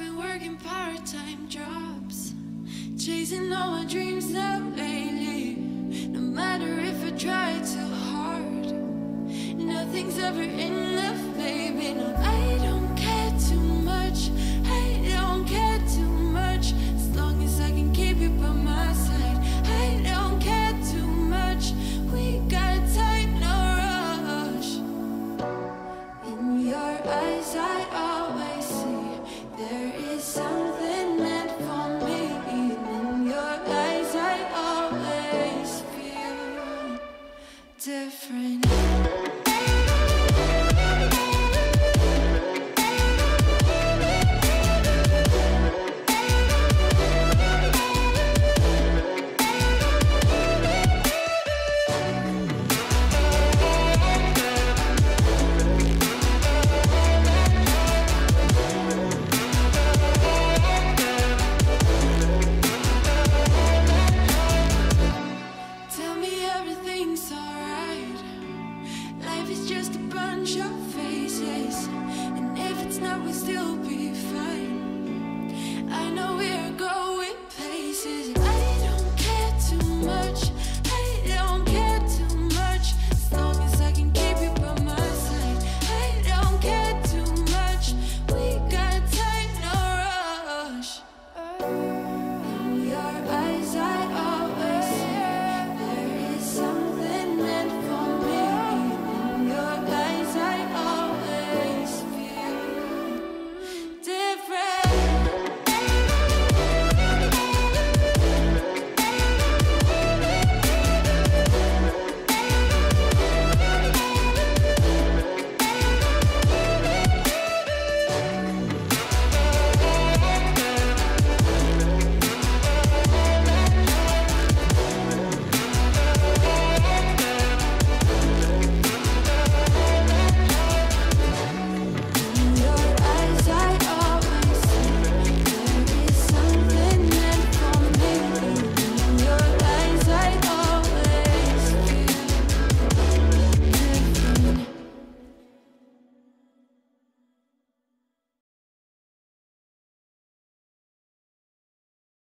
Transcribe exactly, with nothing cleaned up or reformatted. been working part-time jobs, chasing all my dreams out lately. No matter if I try too hard, nothing's ever enough, baby. No.